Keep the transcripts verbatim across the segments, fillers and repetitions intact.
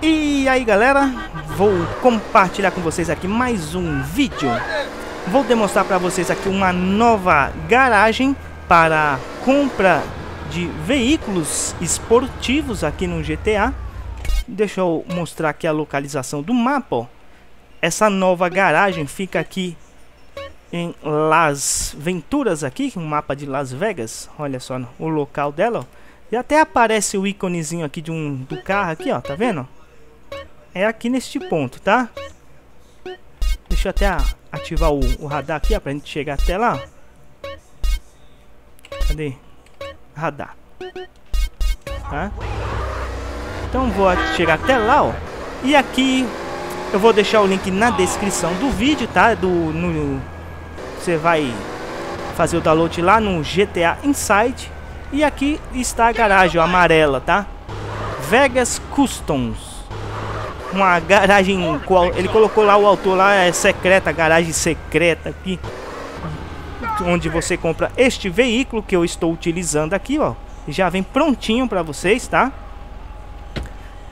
E aí galera, vou compartilhar com vocês aqui mais um vídeo. Vou demonstrar para vocês aqui uma nova garagem para compra de veículos esportivos aqui no G T A. Deixa eu mostrar aqui a localização do mapa, ó. Essa nova garagem fica aqui em Las Venturas, aqui, um mapa de Las Vegas. Olha só o local dela, ó. E até aparece o íconezinho aqui de um, do carro aqui, ó, tá vendo? É aqui neste ponto, tá? Deixa eu até ativar o, o radar aqui, ó, pra gente chegar até lá. Cadê? Radar. Tá? Então vou chegar até lá, ó. E aqui eu vou deixar o link na descrição do vídeo, tá? Do, no, você vai fazer o download lá no G T A Insight. E aqui está a garagem, ó, amarela, tá? Vegas Customs. Uma garagem, ele colocou lá, o autor lá, é secreta, garagem secreta aqui, onde você compra este veículo que eu estou utilizando aqui, ó. Já vem prontinho para vocês, tá?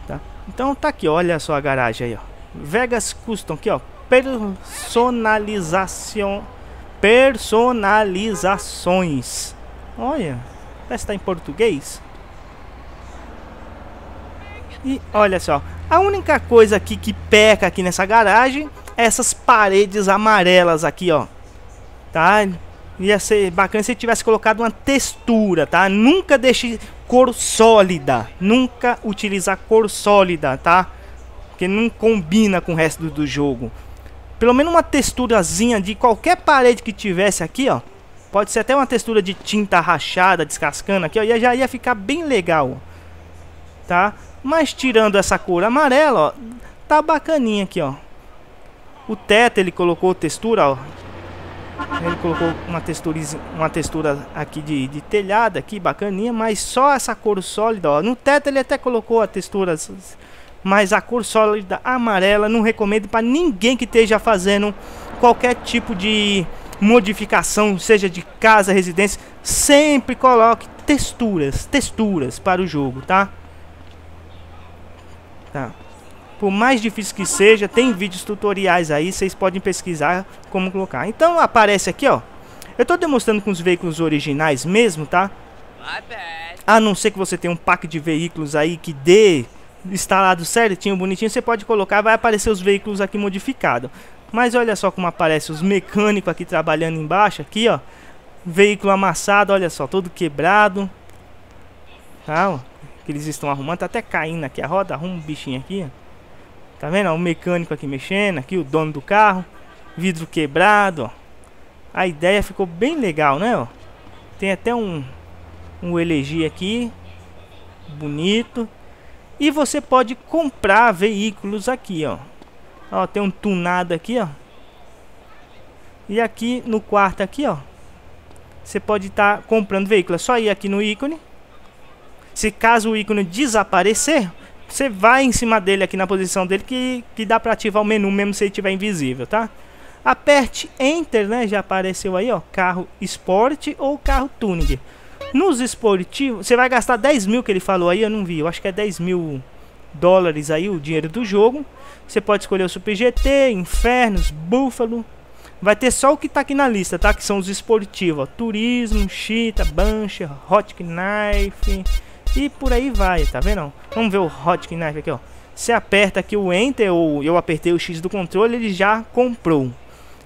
tá? Então tá aqui, olha só a garagem aí, ó. Vegas Custom aqui, ó. Personalização, personalizações. Olha, parece que tá em português. E olha só, a única coisa aqui que peca aqui nessa garagem é essas paredes amarelas aqui, ó. Tá? Ia ser bacana se tivesse colocado uma textura, tá? Nunca deixe cor sólida. Nunca utilizar cor sólida, tá? Porque não combina com o resto do, do jogo. Pelo menos uma texturazinha de qualquer parede que tivesse aqui, ó. Pode ser até uma textura de tinta rachada, descascando aqui, ó. E já ia ficar bem legal, tá? Mas tirando essa cor amarela, ó, tá bacaninha aqui, ó. O teto ele colocou textura, ó. Ele colocou uma textura, uma textura aqui de, de telhado aqui, bacaninha. Mas só essa cor sólida, ó. No teto ele até colocou a textura, mas a cor sólida amarela não recomendo para ninguém que esteja fazendo qualquer tipo de modificação, seja de casa, residência. Sempre coloque texturas, texturas para o jogo, tá? Tá. Por mais difícil que seja, tem vídeos tutoriais aí, vocês podem pesquisar como colocar. Então aparece aqui, ó. Eu tô demonstrando com os veículos originais mesmo, tá? A não ser que você tenha um pack de veículos aí que dê instalado certinho, bonitinho, você pode colocar, vai aparecer os veículos aqui modificados. Mas olha só como aparece os mecânicos aqui trabalhando embaixo, aqui, ó. Veículo amassado, olha só, todo quebrado. Tá, ó. Que eles estão arrumando, tá até caindo aqui a roda, arruma um bichinho aqui, ó. Tá vendo? Ó, o mecânico aqui mexendo, aqui o dono do carro, vidro quebrado, ó. A ideia ficou bem legal, né, ó. Tem até um um elegi aqui, bonito. E você pode comprar veículos aqui, ó. Ó, tem um tunado aqui, ó. E aqui no quarto aqui, ó, você pode estar tá comprando veículos, é só ir aqui no ícone. Se caso o ícone desaparecer, você vai em cima dele aqui na posição dele que, que dá para ativar o menu mesmo se ele estiver invisível, tá? Aperte Enter, né? Já apareceu aí, ó, carro Sport ou carro Tuning. Nos esportivos, você vai gastar dez mil que ele falou aí, eu não vi. Eu acho que é dez mil dólares aí o dinheiro do jogo. Você pode escolher o Super G T, Infernos, Búfalo. Vai ter só o que tá aqui na lista, tá? Que são os esportivos, ó. Turismo, Cheetah, Banshee, Hot Knife... E por aí vai, tá vendo? Vamos ver o Hot Knife aqui, ó. Você aperta aqui o Enter, ou eu apertei o X do controle, ele já comprou.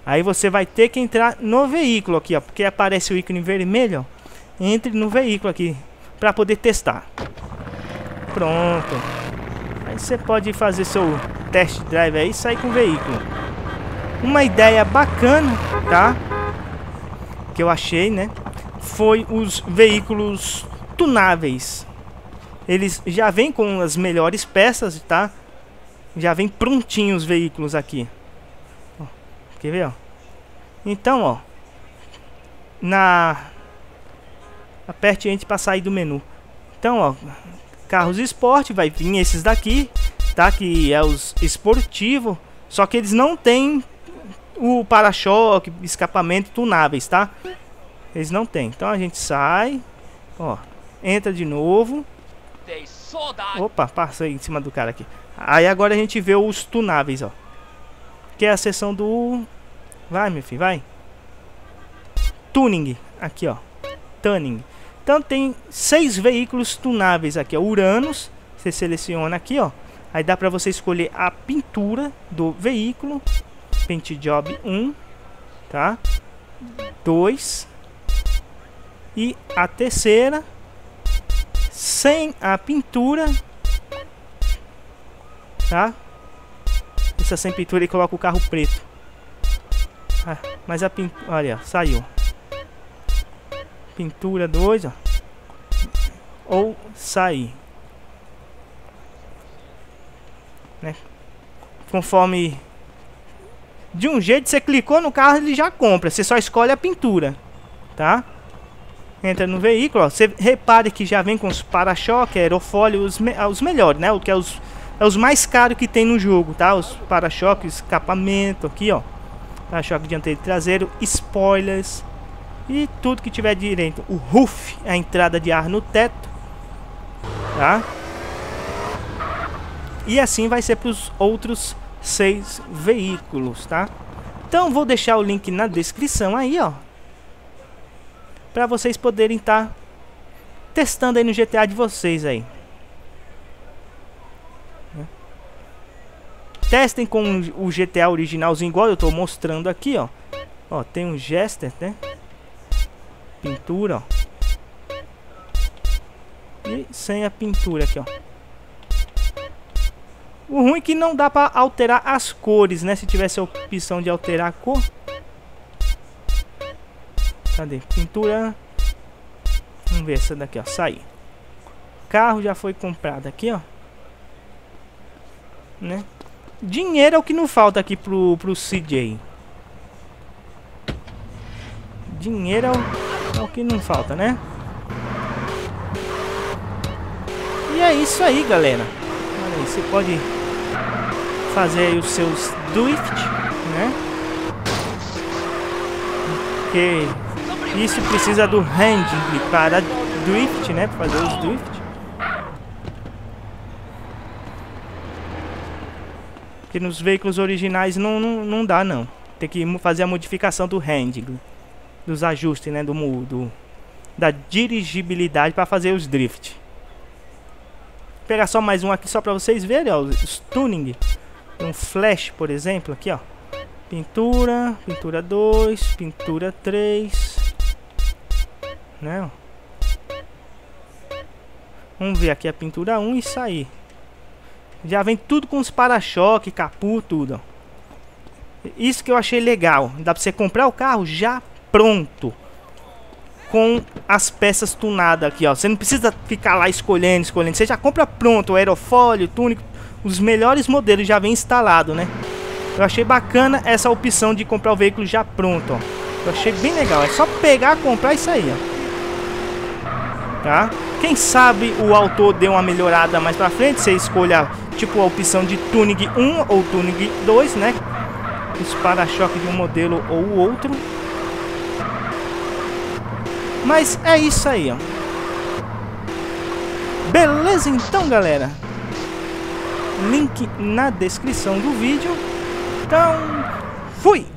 Aí você vai ter que entrar no veículo aqui, ó. Porque aparece o ícone vermelho, ó. Entre no veículo aqui, pra poder testar. Pronto. Aí você pode fazer seu test drive aí e sair com o veículo. Uma ideia bacana, tá? Que eu achei, né? Foi os veículos tunáveis. Eles já vêm com as melhores peças, tá? Já vem prontinho os veículos aqui. Ó, quer ver, ó? Então, ó. Na... Aperte Enter para sair do menu. Então, ó. Carros Sport, vai vir esses daqui, tá? Que é os esportivos. Só que eles não tem o para-choque, escapamento tunáveis, tá? Eles não tem. Então a gente sai. Ó. Entra de novo. Opa, passei em cima do cara aqui. Aí agora a gente vê os tunáveis, ó. Que é a seção do... Vai, meu filho, vai. Tuning. Aqui, ó. Tuning. Então tem seis veículos tunáveis aqui, ó. Uranus. Você seleciona aqui, ó. Aí dá pra você escolher a pintura do veículo. Paint Job um. Tá? dois. E a terceira. Sem a pintura. Tá? Essa sem pintura e coloca o carro preto. Ah, mas a pintura... Olha, ó, saiu. Pintura dois, ó. Ou sair. Né? Conforme... De um jeito, você clicou no carro, ele já compra. Você só escolhe a pintura. Tá? Entra no veículo, ó. Você repare que já vem com os para-choque, aerofólio, os, me os melhores, né? O que é os... É os mais caros que tem no jogo, tá? Os para-choques, escapamento aqui, ó. Para-choque dianteiro e traseiro, spoilers e tudo que tiver direito. O roof, a entrada de ar no teto, tá? E assim vai ser para os outros seis veículos, tá? Então vou deixar o link na descrição aí, ó. Para vocês poderem estar tá testando aí no G T A de vocês aí. Testem com o G T A originalzinho, igual eu tô mostrando aqui, ó. Ó, tem um Jester, né? Pintura, ó. E sem a pintura aqui, ó. O ruim é que não dá pra alterar as cores, né? Se tivesse a opção de alterar a cor. Cadê? Pintura. Vamos ver essa daqui, ó. Sair. Carro já foi comprado aqui, ó. Né? Dinheiro é o que não falta aqui pro, pro C J. Dinheiro é o, é o que não falta, né? E é isso aí, galera. Olha aí, você pode fazer aí os seus drift, né? Porque isso precisa do handling para drift, né? Para fazer os drift. Que nos veículos originais não, não, não dá, não. Tem que fazer a modificação do handling. Dos ajustes, né? Do, do, da dirigibilidade para fazer os drift. Vou pegar só mais um aqui só para vocês verem, ó. Os tuning. Um flash, por exemplo, aqui, ó. Pintura. Pintura dois. Pintura três. Né? Vamos ver aqui a pintura um e sair. Já vem tudo com os para-choque, capu, tudo. Isso que eu achei legal. Dá pra você comprar o carro já pronto. Com as peças tunadas aqui, ó. Você não precisa ficar lá escolhendo, escolhendo. Você já compra pronto, o aerofólio, o túnico. Os melhores modelos já vem instalado, né? Eu achei bacana essa opção de comprar o veículo já pronto, ó. Eu achei bem legal. É só pegar, comprar e sair, ó. Tá? Quem sabe o autor deu uma melhorada mais pra frente. Você escolha tipo a opção de Tuning um ou Tuning dois, né? Os para-choque de um modelo ou outro. Mas é isso aí, ó. Beleza então, galera. Link na descrição do vídeo. Então, fui!